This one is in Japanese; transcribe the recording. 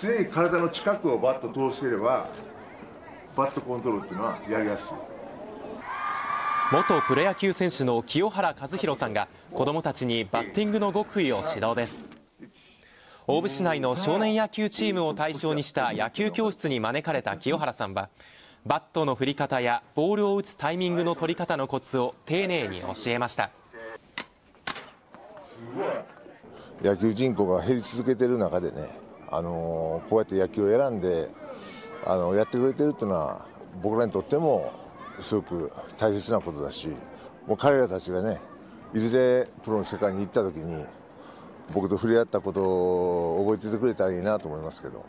常に体の近くをバット通していればバットコントロールっていうのはやりやすい。元プロ野球選手の清原和博さんが子どもたちにバッティングの極意を指導です。大府市内の少年野球チームを対象にした野球教室に招かれた清原さんは、バットの振り方やボールを打つタイミングの取り方のコツを丁寧に教えました。野球人口が減り続けている中でね、こうやって野球を選んでやってくれてるっていうのは僕らにとってもすごく大切なことだし、もう彼らたちがね、いずれプロの世界に行った時に僕と触れ合ったことを覚えててくれたらいいなと思いますけど。